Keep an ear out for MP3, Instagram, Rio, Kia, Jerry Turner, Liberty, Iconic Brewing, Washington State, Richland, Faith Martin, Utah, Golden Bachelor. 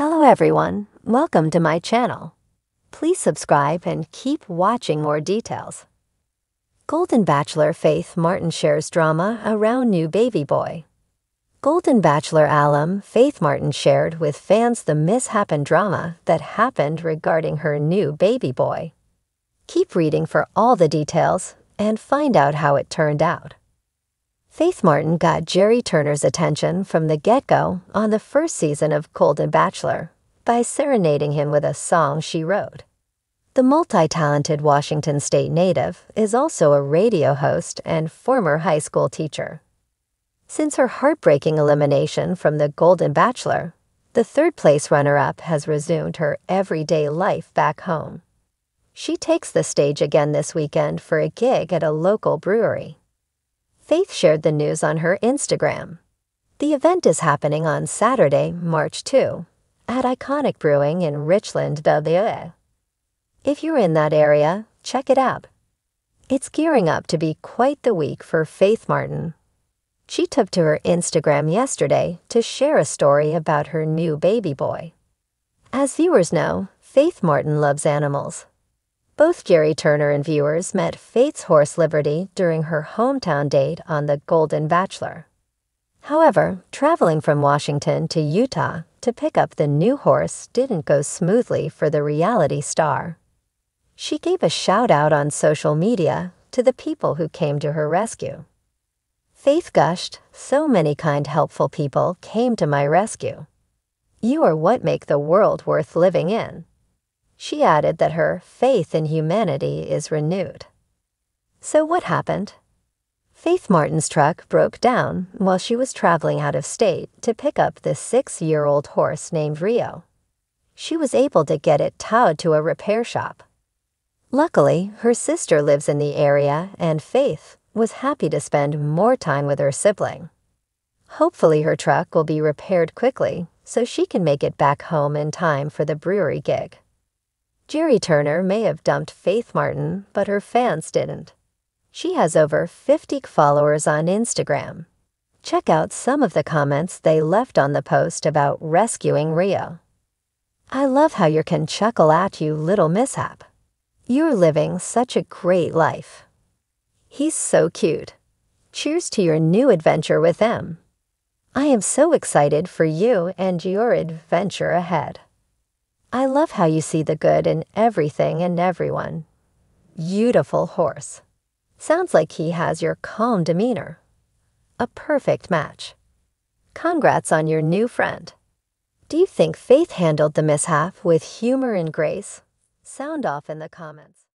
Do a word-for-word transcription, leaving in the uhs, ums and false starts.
Hello everyone, welcome to my channel. Please subscribe and keep watching more details. Golden Bachelor Faith Martin shares drama around new baby boy. Golden Bachelor alum Faith Martin shared with fans the mishap and drama that happened regarding her new baby boy. Keep reading for all the details and find out how it turned out. Faith Martin got Jerry Turner's attention from the get-go on the first season of Golden Bachelor by serenading him with a song she wrote. The multi-talented Washington State native is also a radio host and former high school teacher. Since her heartbreaking elimination from the Golden Bachelor, the third-place runner-up has resumed her everyday life back home. She takes the stage again this weekend for a gig at a local brewery. Faith shared the news on her Instagram. The event is happening on Saturday, March second, at Iconic Brewing in Richland, Liberty. If you're in that area, check it out. It's gearing up to be quite the week for Faith Martin. She took to her Instagram yesterday to share a story about her new baby boy. As viewers know, Faith Martin loves animals. Both Jerry Turner and viewers met Faith's horse Liberty during her hometown date on the Golden Bachelor. However, traveling from Washington to Utah to pick up the new horse didn't go smoothly for the reality star. She gave a shout-out on social media to the people who came to her rescue. Faith gushed, "So many kind, helpful people came to my rescue. You are what make the world worth living in." She added that her faith in humanity is renewed. So what happened? Faith Martin's truck broke down while she was traveling out of state to pick up the six-year-old horse named Rio. She was able to get it towed to a repair shop. Luckily, her sister lives in the area and Faith was happy to spend more time with her sibling. Hopefully her truck will be repaired quickly so she can make it back home in time for the brewery gig. Jerry Turner may have dumped Faith Martin, but her fans didn't. She has over fifty followers on Instagram. Check out some of the comments they left on the post about rescuing Rio. "I love how you can chuckle at you little mishap. You're living such a great life. He's so cute. Cheers to your new adventure with him. I am so excited for you and your adventure ahead. I love how you see the good in everything and everyone. Beautiful horse. Sounds like he has your calm demeanor. A perfect match. Congrats on your new friend." Do you think Faith handled the mishap with humor and grace? Sound off in the comments.